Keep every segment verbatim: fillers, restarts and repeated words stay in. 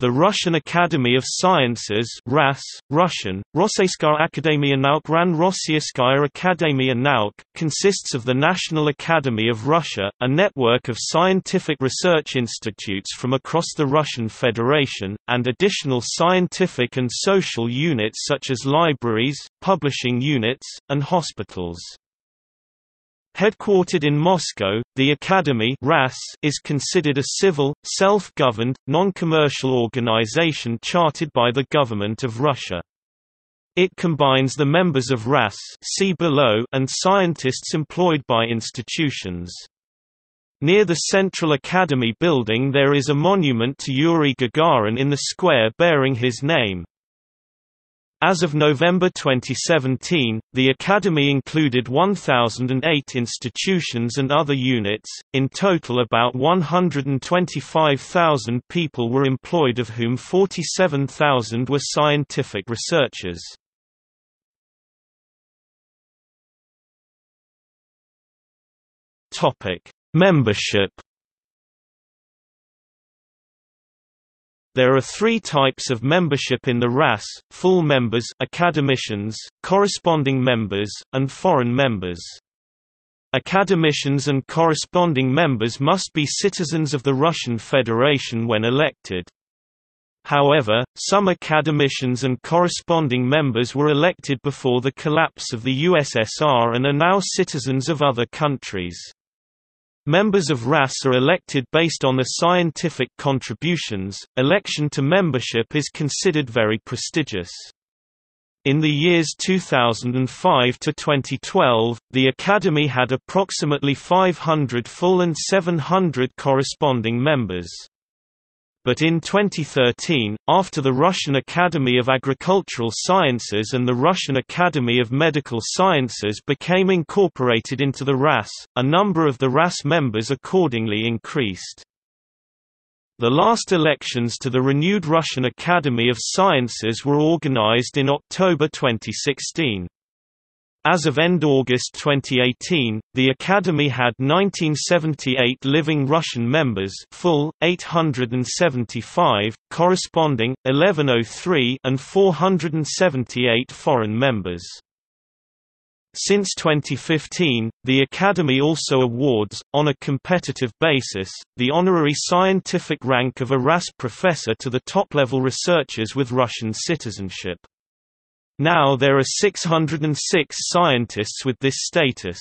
The Russian Academy of Sciences (R A S), Russian, Rossiyskaya Akademia Nauk (R A N), Rossiyskaya Akademia Nauk, consists of the National Academy of Russia, a network of scientific research institutes from across the Russian Federation, and additional scientific and social units such as libraries, publishing units, and hospitals. Headquartered in Moscow, the Academy (R A S) is considered a civil, self-governed, non-commercial organization chartered by the Government of Russia. It combines the members of R A S see below and scientists employed by institutions. Near the Central Academy building there is a monument to Yuri Gagarin in the square bearing his name. As of November twenty seventeen, the Academy included one thousand eight institutions and other units. In total, about one hundred twenty-five thousand people were employed, of whom forty-seven thousand were scientific researchers. Topic: Membership. There are three types of membership in the R A S: full members, academicians, corresponding members, and foreign members. Academicians and corresponding members must be citizens of the Russian Federation when elected. However, some academicians and corresponding members were elected before the collapse of the U S S R and are now citizens of other countries. Members of R A S are elected based on their scientific contributions. Election to membership is considered very prestigious. In the years two thousand five to twenty twelve, the Academy had approximately five hundred full and seven hundred corresponding members. But in twenty thirteen, after the Russian Academy of Agricultural Sciences and the Russian Academy of Medical Sciences became incorporated into the R A S, a number of the R A S members accordingly increased. The last elections to the renewed Russian Academy of Sciences were organized in October twenty sixteen. As of end August twenty eighteen, the Academy had nineteen seventy-eight living Russian members, full eight hundred seventy-five, corresponding eleven oh three, and four hundred seventy-eight foreign members. Since twenty fifteen, the Academy also awards, on a competitive basis, the honorary scientific rank of a R A S professor to the top-level researchers with Russian citizenship. Now there are six hundred six scientists with this status.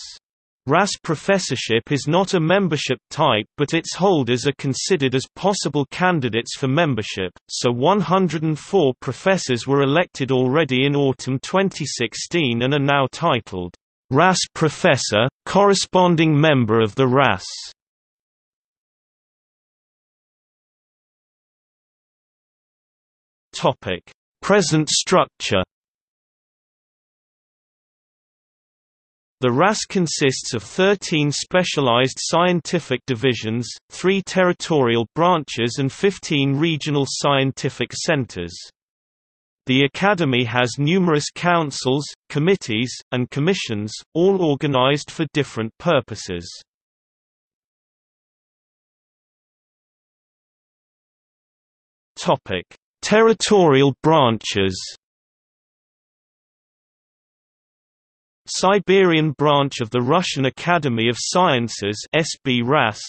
R A S professorship is not a membership type, but its holders are considered as possible candidates for membership, so one hundred four professors were elected already in autumn twenty sixteen and are now titled, R A S Professor, corresponding member of the R A S. Present structure. The R A S consists of thirteen specialized scientific divisions, three territorial branches and fifteen regional scientific centers. The Academy has numerous councils, committees, and commissions, all organized for different purposes. Topic: Territorial branches. Siberian branch of the Russian Academy of Sciences (S B R A S).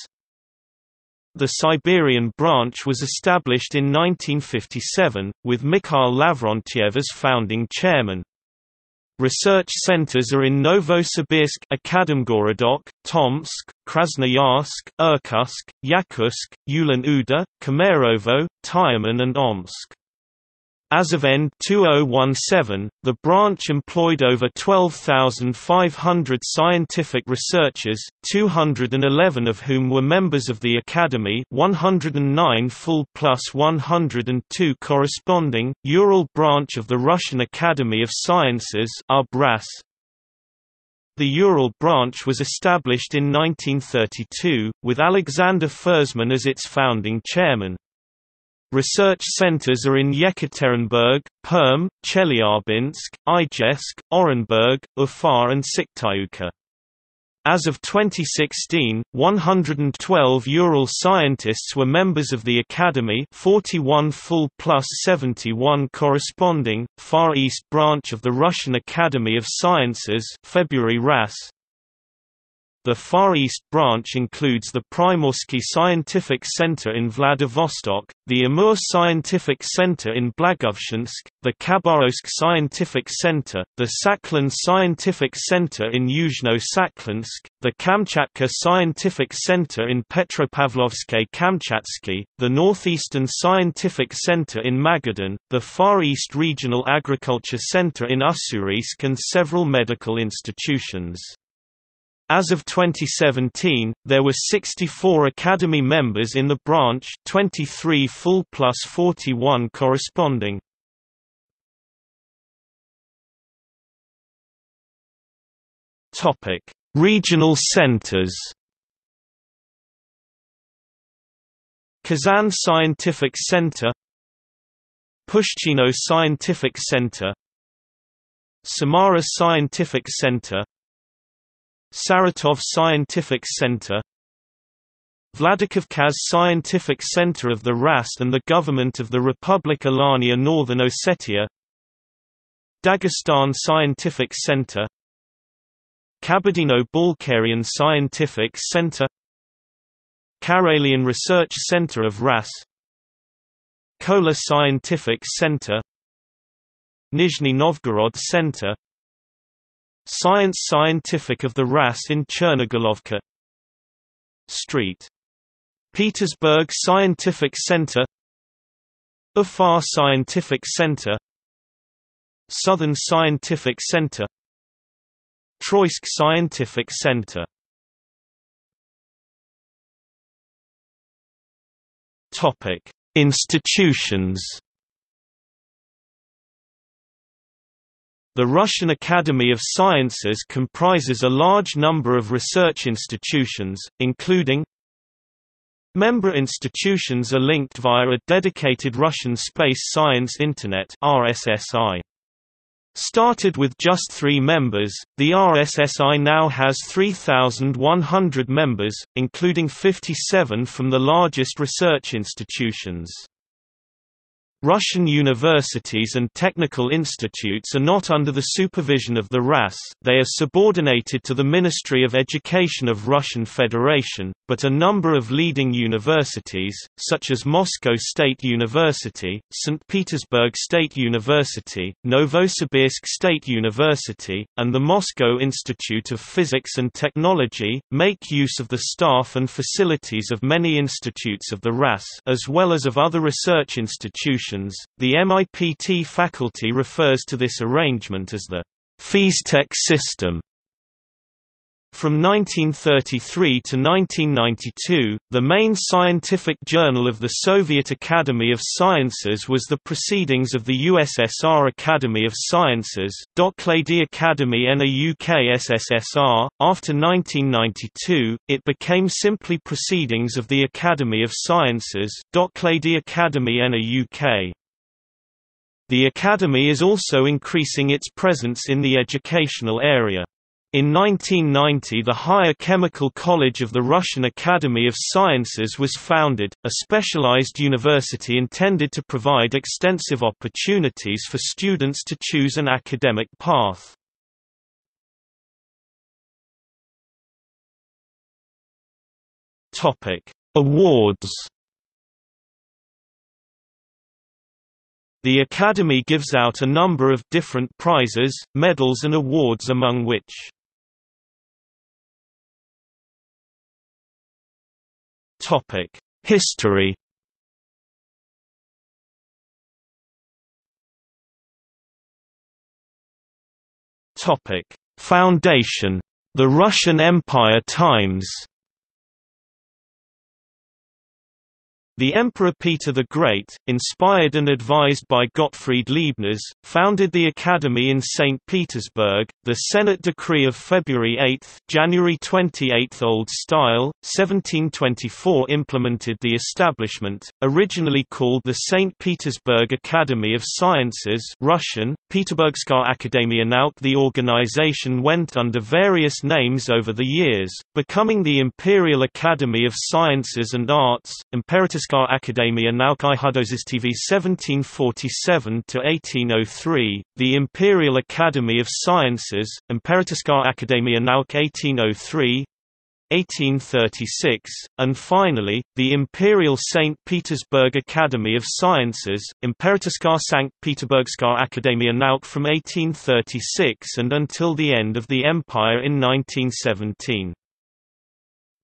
The Siberian branch was established in nineteen fifty-seven, with Mikhail Lavrentyev as founding chairman. Research centers are in Novosibirsk, Akademgorodok, Tomsk, Krasnoyarsk, Irkutsk, Yakutsk, Ulan-Ude, Kemerovo, Tyumen and Omsk. As of end two thousand seventeen, the branch employed over twelve thousand five hundred scientific researchers, two hundred eleven of whom were members of the Academy, one hundred nine full plus one hundred two corresponding. Ural branch of the Russian Academy of Sciences (U B R A S). The Ural branch was established in nineteen thirty-two, with Alexander Fersman as its founding chairman. Research centers are in Yekaterinburg, Perm, Chelyabinsk, Ijevsk, Orenburg, Ufa and Siktyuka. As of twenty sixteen, one hundred twelve Ural scientists were members of the Academy, forty-one full plus seventy-one corresponding, Far East branch of the Russian Academy of Sciences February R A S. The Far East branch includes the Primorsky Scientific Center in Vladivostok, the Amur Scientific Center in Blagovshinsk, the Khabarovsk Scientific Center, the Sakhalin Scientific Center in Yuzhno-Sakhalinsk, the Kamchatka Scientific Center in Petropavlovsk-Kamchatsky, the Northeastern Scientific Center in Magadan, the Far East Regional Agriculture Center in Ussurisk, and several medical institutions. As of twenty seventeen, there were sixty-four Academy members in the branch, twenty-three full plus forty-one corresponding. Topic: Regional centers. Kazan Scientific Center, Pushchino Scientific Center, Samara Scientific Center, Saratov Scientific Center, Vladikavkaz Scientific Center of the R A S and the Government of the Republic Alania Northern Ossetia, Dagestan Scientific Center, Kabardino-Balkarian Scientific Center, Karelian Research Center of R A S, Kola Scientific Center, Nizhny Novgorod Center, Science Scientific of the R A S in Chernogolovka, Street Petersburg Scientific Center, Ufa Scientific Center, Southern Scientific Center, Troysk Scientific Center. Topic: Institutions. The Russian Academy of Sciences comprises a large number of research institutions, including member institutions are linked via a dedicated Russian Space Science Internet (R S S I). Started with just three members, the R S S I now has three thousand one hundred members, including fifty-seven from the largest research institutions. Russian universities and technical institutes are not under the supervision of the R A S, they are subordinated to the Ministry of Education of Russian Federation, but a number of leading universities, such as Moscow State University, Saint Petersburg State University, Novosibirsk State University, and the Moscow Institute of Physics and Technology, make use of the staff and facilities of many institutes of the R A S, as well as of other research institutions. The M I P T faculty refers to this arrangement as the FISTech system. From nineteen thirty-three to nineteen ninety-two, the main scientific journal of the Soviet Academy of Sciences was the Proceedings of the U S S R Academy of Sciences, Doklady Akademii N A U K S S S R. After nineteen ninety-two, it became simply Proceedings of the Academy of Sciences, Doklady Akademii N A U K. The Academy is also increasing its presence in the educational area. In nineteen ninety, the Higher Chemical College of the Russian Academy of Sciences was founded, a specialized university intended to provide extensive opportunities for students to choose an academic path. Topic: Awards. The Academy gives out a number of different prizes, medals and awards, among which topic: History. Topic: Foundation. The Russian Empire Times. The Emperor Peter the Great, inspired and advised by Gottfried Leibniz, founded the Academy in Saint Petersburg. The Senate Decree of February eighth, January twenty-eighth Old Style, seventeen twenty-four implemented the establishment, originally called the Saint Petersburg Academy of Sciences (Russian: Peterburgskaya Akademia Nauk). The organization went under various names over the years, becoming the Imperial Academy of Sciences and Arts, Imperatorsk. Akademia Nauk I Hudozistv seventeen forty-seven to eighteen oh three, the Imperial Academy of Sciences, Imperatorskaya Akademia Nauk eighteen oh three to eighteen thirty-six, and finally, the Imperial Saint Petersburg Academy of Sciences, Imperatorskaya Sankt Peterburgskaya Akademia Nauk from eighteen thirty-six and until the end of the Empire in nineteen seventeen.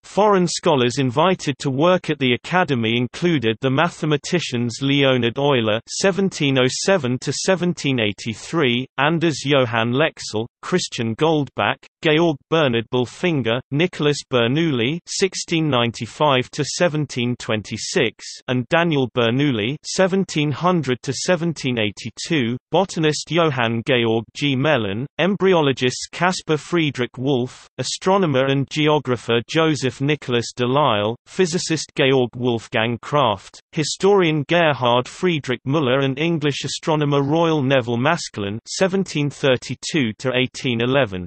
Foreign scholars invited to work at the academy included the mathematicians Leonhard Euler (seventeen oh seven to seventeen eighty-three), Anders Johann Lexel, Christian Goldbach, Georg Bernard Bulfinger, Nicholas Bernoulli (sixteen ninety-five to seventeen twenty-six), and Daniel Bernoulli (seventeen hundred to seventeen eighty-two), botanist Johann Georg G. Gmelin, embryologists Caspar Friedrich Wolff, astronomer and geographer Joseph Nicholas de Lisle, physicist Georg Wolfgang Kraft, historian Gerhard Friedrich Müller, and English astronomer Royal Neville Maskelyne (seventeen thirty-two to eighteen eleven).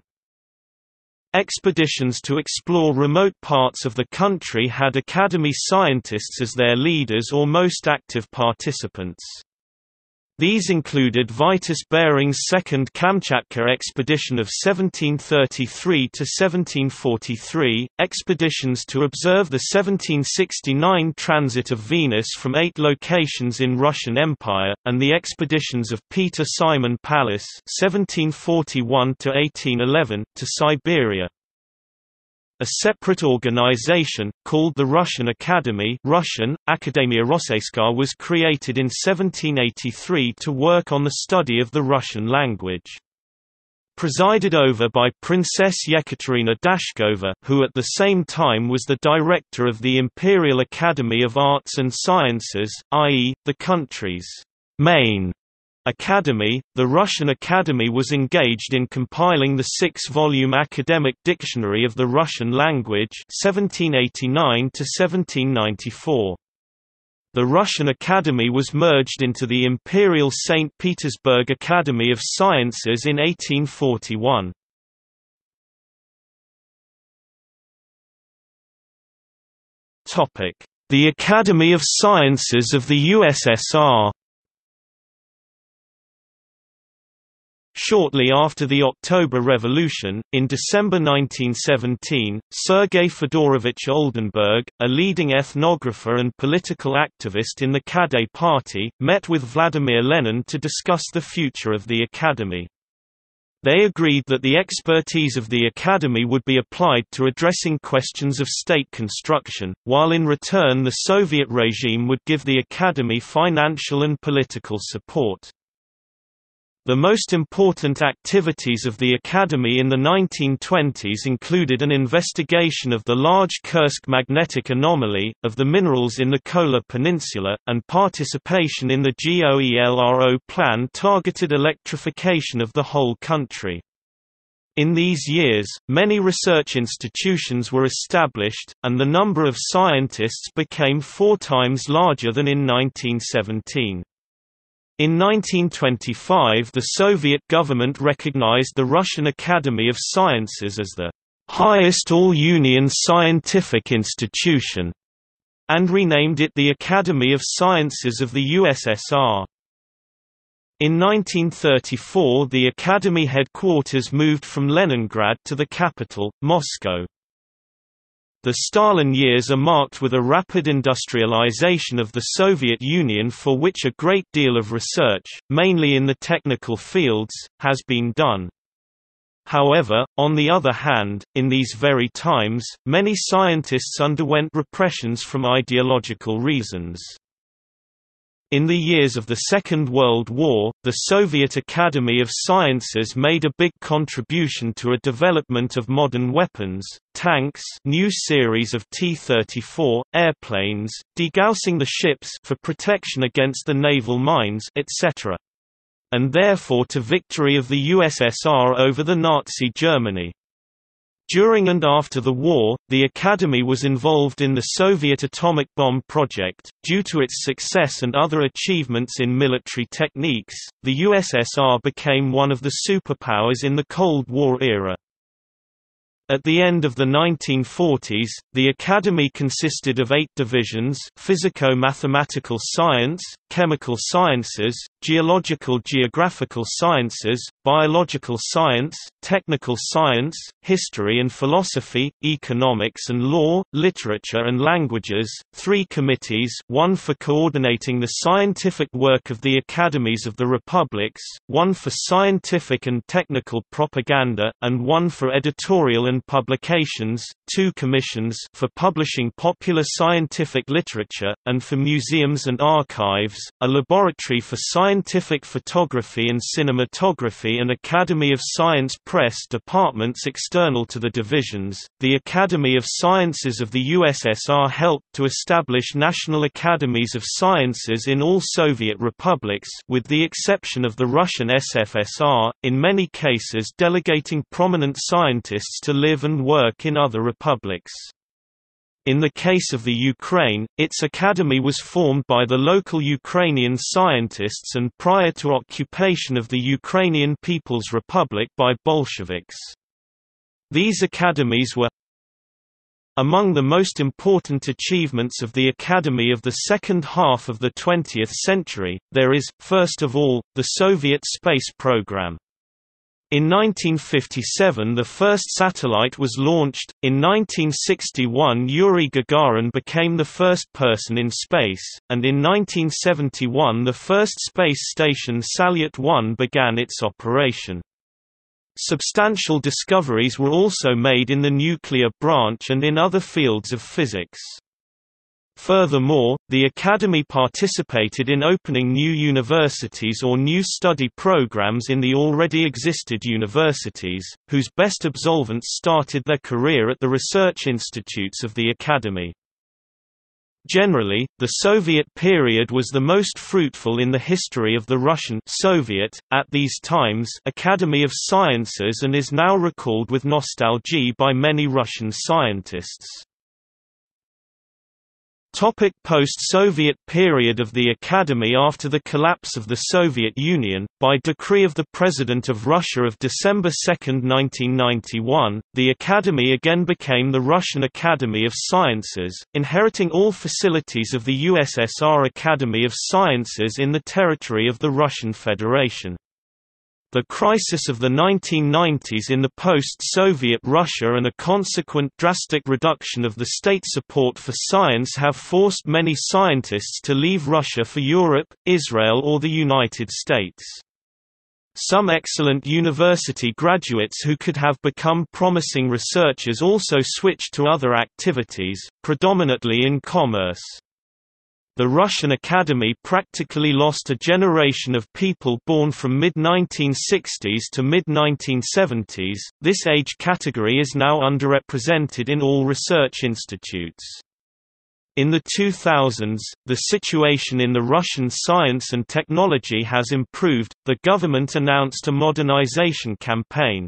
Expeditions to explore remote parts of the country had academy scientists as their leaders or most active participants. These included Vitus Bering's second Kamchatka expedition of seventeen thirty-three to seventeen forty-three, expeditions to observe the seventeen sixty-nine transit of Venus from eight locations in Russian Empire, and the expeditions of Peter Simon Pallas (seventeen forty-one to eighteen eleven) to Siberia. A separate organization, called the Russian Academy (Russian: Akademia Rosseyskaya), was created in seventeen eighty-three to work on the study of the Russian language. Presided over by Princess Yekaterina Dashkova, who at the same time was the director of the Imperial Academy of Arts and Sciences, that is, the country's main academy, the Russian Academy was engaged in compiling the six-volume Academic Dictionary of the Russian Language seventeen eighty-nine to seventeen ninety-four. The Russian Academy was merged into the Imperial Saint Petersburg Academy of Sciences in eighteen forty-one. The Academy of Sciences of the U S S R. Shortly after the October Revolution, in December nineteen seventeen, Sergei Fedorovich Oldenburg, a leading ethnographer and political activist in the Kadai Party, met with Vladimir Lenin to discuss the future of the academy. They agreed that the expertise of the academy would be applied to addressing questions of state construction, while in return the Soviet regime would give the academy financial and political support. The most important activities of the Academy in the nineteen twenties included an investigation of the large Kursk magnetic anomaly, of the minerals in the Kola Peninsula, and participation in the GOELRO plan targeted electrification of the whole country. In these years, many research institutions were established, and the number of scientists became four times larger than in nineteen seventeen. In nineteen twenty-five, the Soviet government recognized the Russian Academy of Sciences as the highest all-union scientific institution, and renamed it the Academy of Sciences of the U S S R. In nineteen thirty-four, the Academy headquarters moved from Leningrad to the capital, Moscow. The Stalin years are marked with a rapid industrialization of the Soviet Union, for which a great deal of research, mainly in the technical fields, has been done. However, on the other hand, in these very times, many scientists underwent repressions from ideological reasons. In the years of the Second World War, the Soviet Academy of Sciences made a big contribution to a development of modern weapons, tanks, new series of T thirty-four, airplanes, degaussing the ships for protection against the naval mines, et cetera, and therefore to victory of the U S S R over the Nazi Germany. During and after the war, the Academy was involved in the Soviet atomic bomb project. Due to its success and other achievements in military techniques, the U S S R became one of the superpowers in the Cold War era. At the end of the nineteen forties, the Academy consisted of eight divisions: physico-mathematical science, chemical sciences, geological-geographical sciences, biological science, technical science, history and philosophy, economics and law, literature and languages, three committees, one for coordinating the scientific work of the academies of the republics, one for scientific and technical propaganda, and one for editorial and publications, two commissions for publishing popular scientific literature, and for museums and archives, a laboratory for scientific photography and cinematography, and Academy of Science press departments external to the divisions. The Academy of Sciences of the U S S R helped to establish national academies of sciences in all Soviet republics, with the exception of the Russian S F S R, in many cases delegating prominent scientists to live and work in other republics. In the case of the Ukraine, its academy was formed by the local Ukrainian scientists and prior to occupation of the Ukrainian People's Republic by Bolsheviks. These academies were among the most important achievements of the Academy of the second half of the twentieth century. There is, first of all, the Soviet space program. In nineteen fifty-seven the first satellite was launched. In nineteen sixty-one Yuri Gagarin became the first person in space, and in nineteen seventy-one the first space station Salyut one began its operation. Substantial discoveries were also made in the nuclear branch and in other fields of physics. Furthermore, the Academy participated in opening new universities or new study programs in the already existed universities, whose best absolvents started their career at the research institutes of the Academy. Generally, the Soviet period was the most fruitful in the history of the Russian Soviet, at these times, Academy of Sciences, and is now recalled with nostalgia by many Russian scientists. Post-Soviet period of the Academy. After the collapse of the Soviet Union, by decree of the President of Russia of December second nineteen ninety-one, the Academy again became the Russian Academy of Sciences, inheriting all facilities of the U S S R Academy of Sciences in the territory of the Russian Federation. The crisis of the nineteen nineties in the post-Soviet Russia and a consequent drastic reduction of the state support for science have forced many scientists to leave Russia for Europe, Israel or the United States. Some excellent university graduates who could have become promising researchers also switched to other activities, predominantly in commerce. The Russian Academy practically lost a generation of people born from mid nineteen sixties to mid nineteen seventies. This age category is now underrepresented in all research institutes. In the two thousands, the situation in the Russian science and technology has improved. The government announced a modernization campaign.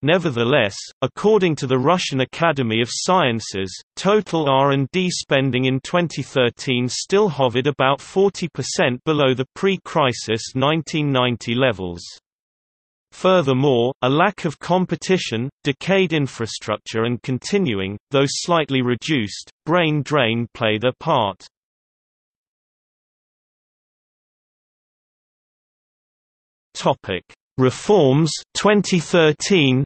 Nevertheless, according to the Russian Academy of Sciences, total R and D spending in twenty thirteen still hovered about forty percent below the pre-crisis nineteen ninety levels. Furthermore, a lack of competition, decayed infrastructure and continuing, though slightly reduced, brain drain play their part. Reforms twenty thirteen to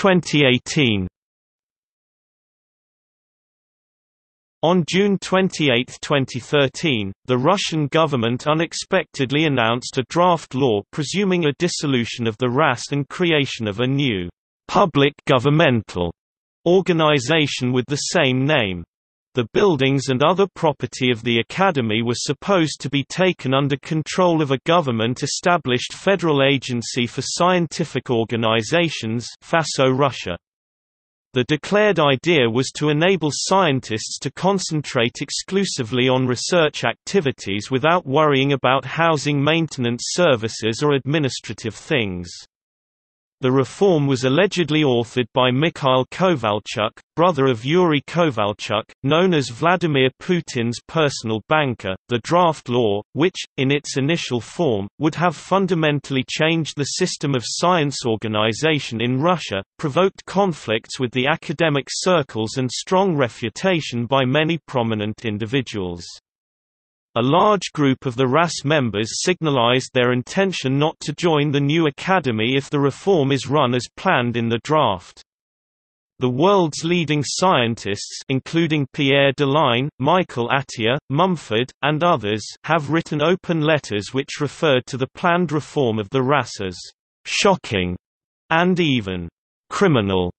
twenty eighteen. On June twenty-eighth twenty thirteen, the Russian government unexpectedly announced a draft law presuming a dissolution of the R A S and creation of a new public governmental organization with the same name. The buildings and other property of the academy were supposed to be taken under control of a government-established Federal Agency for Scientific Organizations, FASO Russia. The declared idea was to enable scientists to concentrate exclusively on research activities without worrying about housing, maintenance services or administrative things. The reform was allegedly authored by Mikhail Kovalchuk, brother of Yuri Kovalchuk, known as Vladimir Putin's personal banker. The draft law, which, in its initial form, would have fundamentally changed the system of science organization in Russia, provoked conflicts with the academic circles and strong refutation by many prominent individuals. A large group of the R A S members signalized their intention not to join the new academy if the reform is run as planned in the draft. The world's leading scientists, including Pierre Deligne, Michael Atiyah, Mumford, and others, have written open letters which referred to the planned reform of the R A S as shocking and even criminal.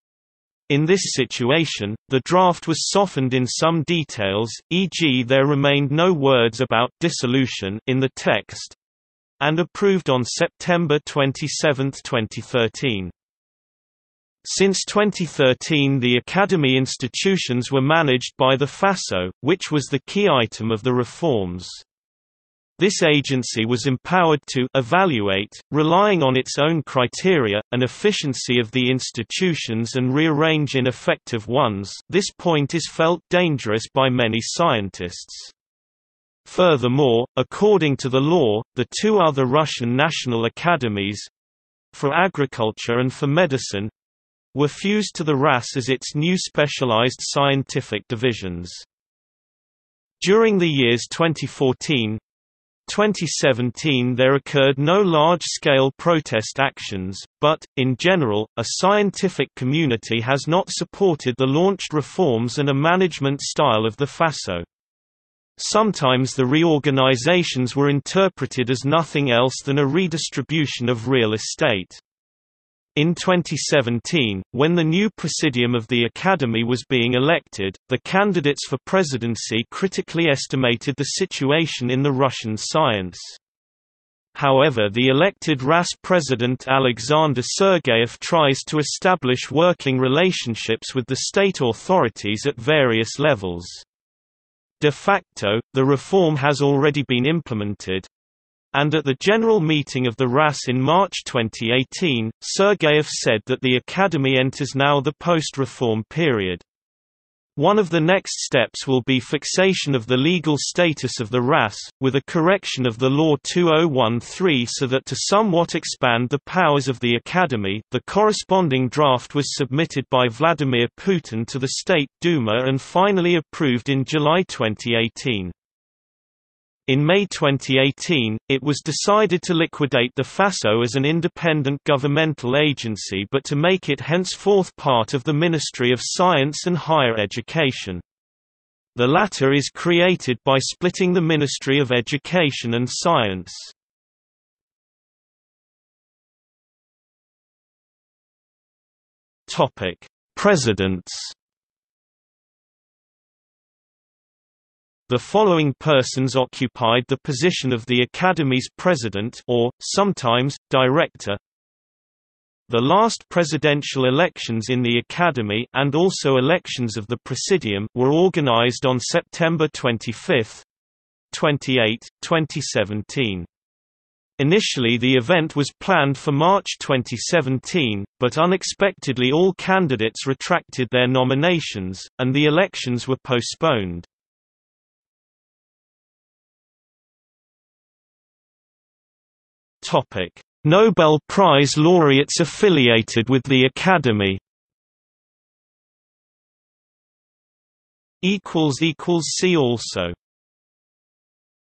In this situation, the draft was softened in some details, for example there remained no words about dissolution in the text, and approved on September twenty-seventh, twenty thirteen. Since twenty thirteen the academy institutions were managed by the FASO, which was the key item of the reforms. This agency was empowered to evaluate, relying on its own criteria, an efficiency of the institutions and rearrange ineffective ones. This point is felt dangerous by many scientists. Furthermore, according to the law, the two other Russian national academies—for agriculture and for medicine—were fused to the R A S as its new specialized scientific divisions. During the years twenty fourteen to twenty seventeen there occurred no large-scale protest actions, but, in general, a scientific community has not supported the launched reforms and a management style of the FASO. Sometimes the reorganizations were interpreted as nothing else than a redistribution of real estate. In twenty seventeen, when the new presidium of the Academy was being elected, the candidates for presidency critically estimated the situation in the Russian science. However, the elected R A S president Alexander Sergeyev tries to establish working relationships with the state authorities at various levels. De facto, the reform has already been implemented, and at the general meeting of the R A S in March twenty eighteen, Sergeyev said that the academy enters now the post-reform period. One of the next steps will be fixation of the legal status of the R A S, with a correction of the Law two thousand thirteen so that to somewhat expand the powers of the academy. The corresponding draft was submitted by Vladimir Putin to the State Duma and finally approved in July twenty eighteen. In May twenty eighteen, it was decided to liquidate the FASO as an independent governmental agency but to make it henceforth part of the Ministry of Science and Higher Education. The latter is created by splitting the Ministry of Education and Science. Topic: Presidents. The following persons occupied the position of the Academy's president or, sometimes, director. The last presidential elections in the Academy and also elections of the Presidium were organized on September twenty-fifth to twenty-eighth, twenty seventeen. Initially the event was planned for March twenty seventeen, but unexpectedly all candidates retracted their nominations, and the elections were postponed. Topic: Nobel Prize laureates affiliated with the Academy. Equals equals see also.